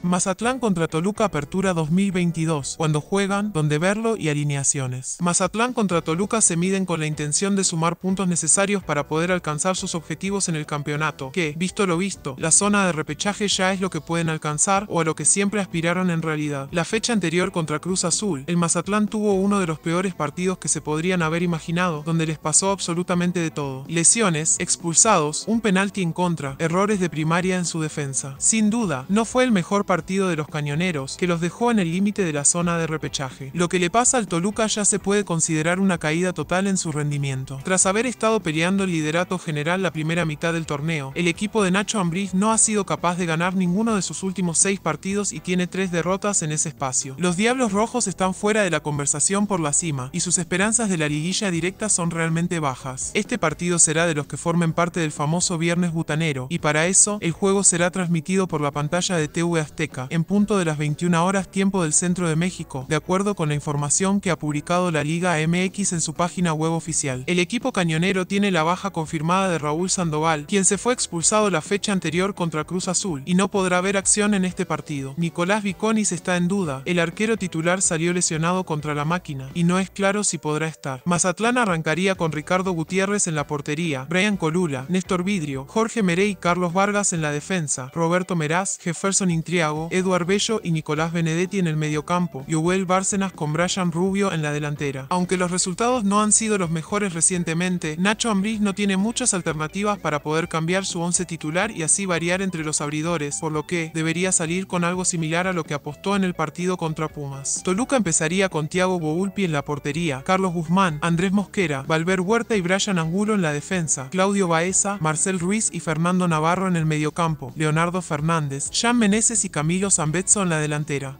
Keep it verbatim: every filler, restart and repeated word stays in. Mazatlán contra Toluca Apertura dos mil veintidós, cuando juegan, donde verlo y alineaciones. Mazatlán contra Toluca se miden con la intención de sumar puntos necesarios para poder alcanzar sus objetivos en el campeonato, que, visto lo visto, la zona de repechaje ya es lo que pueden alcanzar o a lo que siempre aspiraron en realidad. La fecha anterior contra Cruz Azul, el Mazatlán tuvo uno de los peores partidos que se podrían haber imaginado, donde les pasó absolutamente de todo. Lesiones, expulsados, un penalti en contra, errores de primaria en su defensa. Sin duda, no fue el mejor partido de los cañoneros, que los dejó en el límite de la zona de repechaje. Lo que le pasa al Toluca ya se puede considerar una caída total en su rendimiento. Tras haber estado peleando el liderato general la primera mitad del torneo, el equipo de Nacho Ambriz no ha sido capaz de ganar ninguno de sus últimos seis partidos y tiene tres derrotas en ese espacio. Los Diablos Rojos están fuera de la conversación por la cima, y sus esperanzas de la liguilla directa son realmente bajas. Este partido será de los que formen parte del famoso Viernes Butanero, y para eso, el juego será transmitido por la pantalla de T V Azteca en punto de las veintiuna horas tiempo del centro de México, de acuerdo con la información que ha publicado la Liga M X en su página web oficial. El equipo cañonero tiene la baja confirmada de Raúl Sandoval, quien se fue expulsado la fecha anterior contra Cruz Azul, y no podrá ver acción en este partido. Nicolás Viconi está en duda, el arquero titular salió lesionado contra la máquina, y no es claro si podrá estar. Mazatlán arrancaría con Ricardo Gutiérrez en la portería, Brian Colula, Néstor Vidrio, Jorge Merey y Carlos Vargas en la defensa, Roberto Meraz, Jefferson Intria, Eduardo Bello y Nicolás Benedetti en el mediocampo, Yoel Bárcenas con Brian Rubio en la delantera. Aunque los resultados no han sido los mejores recientemente, Nacho Ambriz no tiene muchas alternativas para poder cambiar su once titular y así variar entre los abridores, por lo que debería salir con algo similar a lo que apostó en el partido contra Pumas. Toluca empezaría con Thiago Boúlpi en la portería, Carlos Guzmán, Andrés Mosquera, Valver Huerta y Brian Angulo en la defensa, Claudio Baeza, Marcel Ruiz y Fernando Navarro en el mediocampo, Leonardo Fernández, Jean Meneses y Carlos Camilo Sanvezzo en la delantera.